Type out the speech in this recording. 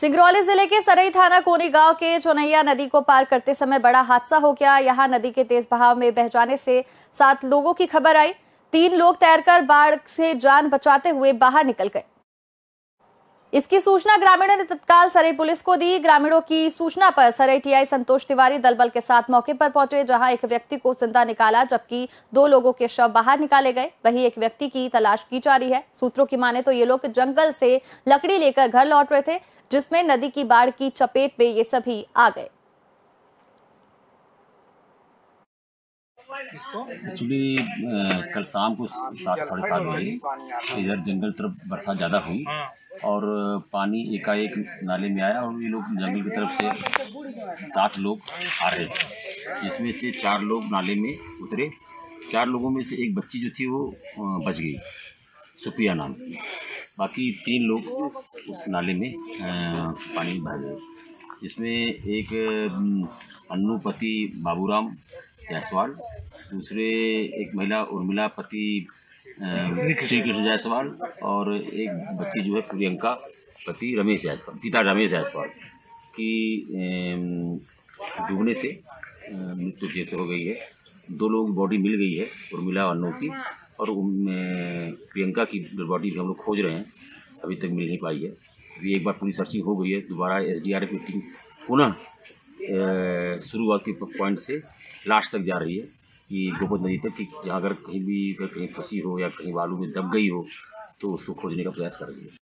सिंगरौली जिले के सरई थाना कोनी गांव के चोनैया नदी को पार करते समय बड़ा हादसा हो गया। यहां नदी के तेज बहाव में बह जाने से 7 लोगों की खबर आई। 3 लोग तैरकर बाढ़ से जान बचाते हुए बाहर निकल गए। इसकी सूचना ग्रामीणों ने तत्काल सरई पुलिस को दी। ग्रामीणों की सूचना पर सरई टीआई संतोष तिवारी दलबल के साथ मौके पर पहुंचे, जहां एक व्यक्ति को जिंदा निकाला जबकि 2 लोगों के शव बाहर निकाले गए। वहीं एक व्यक्ति की तलाश की जा रही है। सूत्रों की माने तो ये लोग जंगल से लकड़ी लेकर घर लौट रहे थे, जिसमें नदी की बाढ़ की चपेट में ये सभी आ गए। एक्चुअली कल शाम को 7-7:30 बजे इधर जंगल तरफ वर्षा ज़्यादा हुई और पानी एकाएक नाले में आया और ये लोग जंगल की तरफ से 7 लोग आ रहे थे, जिसमें से 4 लोग नाले में उतरे। 4 लोगों में से एक बच्ची जो थी वो बच गई, सुप्रिया नाम की। बाकी 3 लोग उस नाले में पानी में बह गए, जिसमें एक अन्नूपति बाबू राम जायसवाल, दूसरे एक महिला उर्मिला पति कृष्ण जायसवाल और एक बच्ची जो है प्रियंका पति रमेश जायसवाल, गीता रमेश जायसवाल की डूबने से मृत्यु जैसे हो गई है। 2 लोगों की बॉडी मिल गई है, उर्मिला और अन्नू की, और प्रियंका की बॉडी भी हम लोग खोज रहे हैं, अभी तक मिल नहीं पाई है। अभी एक बार पूरी सर्चिंग हो गई है, दोबारा SDRF की टीम पुनः शुरुआत के पॉइंट से लास्ट तक जा रही है कि गोपत नदी तक, कि अगर कहीं भी फंसी हो या कहीं बालू में दब गई हो तो उसको खोजने का प्रयास कर रही है।